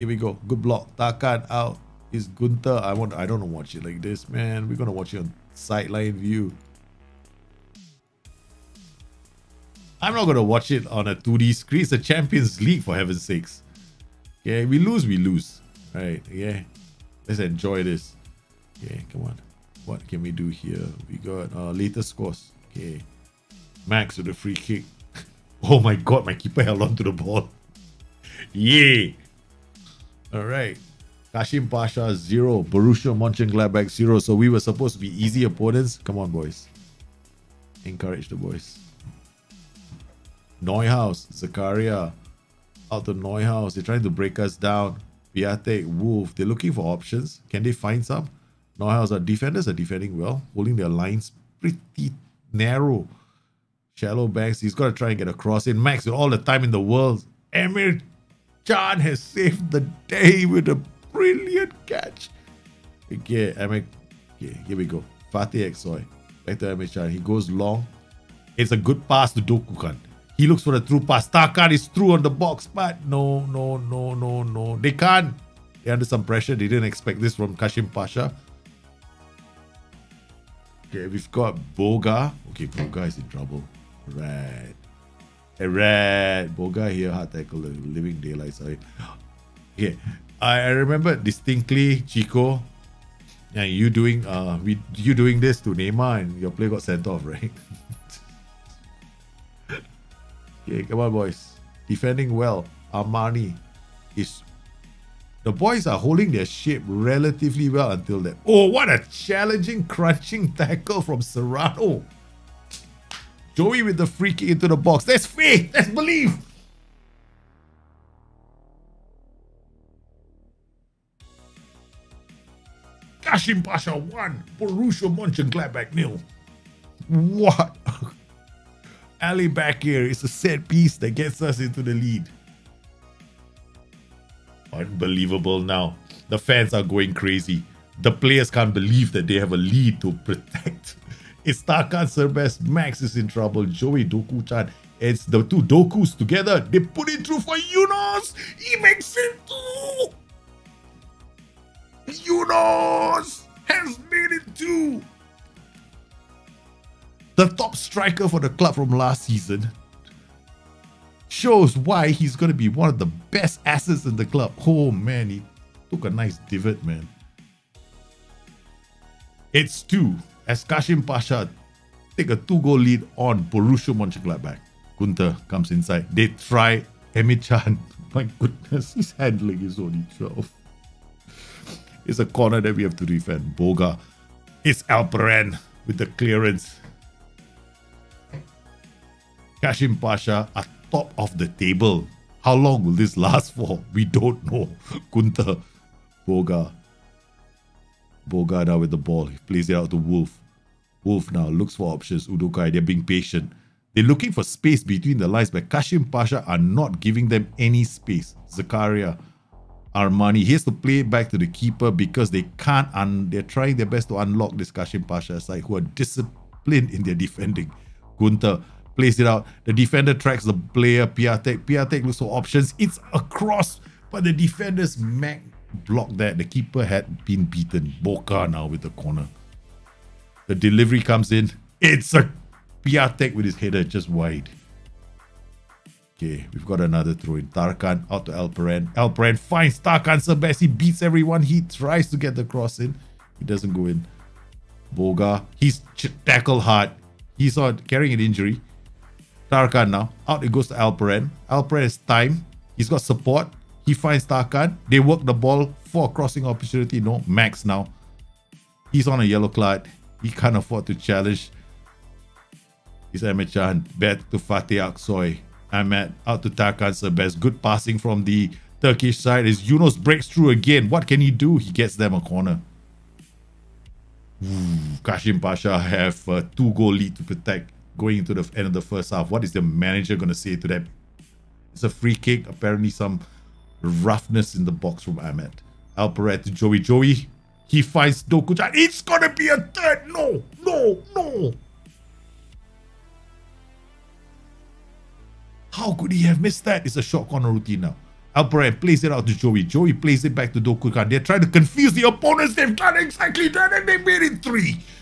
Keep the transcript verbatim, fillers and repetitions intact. Here we go. Good block. Tarkan out. It's Gunther. I want. I don't want to watch it like this, man. We're gonna watch it on sideline view. I'm not gonna watch it on a two D screen. It's the Champions League, for heaven's sakes. Okay, we lose, we lose. Right? Yeah. Let's enjoy this. Okay, come on. What can we do here? We got uh, latest scores. Okay. Max with a free kick. Oh my god, my keeper held on to the ball. Yay! Alright. Kasımpaşa zero. Borussia Mönchengladbach zero. So we were supposed to be easy opponents. Come on, boys. Encourage the boys. Neuhaus. Zakaria. Out to Neuhaus. They're trying to break us down. Piątek. Wolf. They're looking for options. Can they find some? Neuhaus. Our defenders are defending well. Holding their lines pretty narrow. Shallow backs. He's got to try and get a cross in. Max with all the time in the world. Emircan has saved the day with a brilliant catch. Okay, Ahmed. Okay, here we go. Fatih Eksoy. Back to Emircan. He goes long. It's a good pass to Dokukan. He looks for a through pass. Tarkan is through on the box, but no, no, no, no, no. They can't. They're under some pressure. They didn't expect this from Kasımpaşa. Okay, we've got Boga. Okay, Boga is in trouble. Right. Red. Boga here, hard tackle, the living daylight. Sorry. Okay. I remember distinctly, Chico, and you doing uh we you doing this to Neymar and your play got sent off, right? Okay, come on boys. Defending well. Armani is the boys are holding their shape relatively well until then. Oh, what a challenging, crunching tackle from Serrano. Joey with the free kick into the box. That's faith. That's belief. Kasımpaşa one. Borussia Mönchengladbach nil. What? Ali back here. It's a set piece that gets us into the lead. Unbelievable now. The fans are going crazy. The players can't believe that they have a lead to protect. It's Tarkan Serbest. Max is in trouble. Joey Doku-chan. It's the two Dokus together. They put it through for Yunus. He makes it two. Yunus has made it two. The top striker for the club from last season shows why he's going to be one of the best assets in the club. Oh man, he took a nice divot, man. It's two. As Kasımpaşa take a two-goal lead on Borussia Mönchengladbach. Gunther comes inside. They try Emircan. My goodness, his handling is only twelve. It's a corner that we have to defend. Boga. It's Alperen with the clearance. Kasımpaşa are top of the table. How long will this last for? We don't know. Gunther. Boga. Boga now with the ball. He plays it out to Wolf. Wolf now looks for options. Udukay, they're being patient. They're looking for space between the lines, but Kasımpaşa are not giving them any space. Zakaria, Armani. He has to play it back to the keeper because they can't, un they're trying their best to unlock this Kasımpaşa side who are disciplined in their defending. Gunther plays it out. The defender tracks the player, Piątek. Piątek looks for options. It's a cross, but the defenders mag block that. The keeper had been beaten. Boga now with the corner. The delivery comes in. It's a Piątek with his header just wide. Okay, we've got another throw in. Tarkan out to Alperen. Alperen finds Tarkan Serbest. He beats everyone. He tries to get the cross in. It doesn't go in. Boga, he's tackle hard. He's on carrying an injury. Tarkan now. Out it goes to Alperen. Alperen has time. He's got support. He finds Tarkan. They work the ball for a crossing opportunity. No, Max now. He's on a yellow card. He can't afford to challenge. It's Emircan. Back to Fatih Aksoy. Ahmed out to Tarkan Serbest. Good passing from the Turkish side. Is Yunus breaks through again. What can he do? He gets them a corner. Ooh, Kasımpaşa have a two-goal lead to protect going into the end of the first half. What is the manager going to say to them? It's a free kick. Apparently some roughness in the box from Ahmed. Alperen to Joey. Joey, he finds Doku-chan. It's gonna be a third. No, no, no. How could he have missed that? It's a short corner routine now. Alperen plays it out to Joey. Joey plays it back to Dokukan. They're trying to confuse the opponents. They've done exactly that, and they made it three.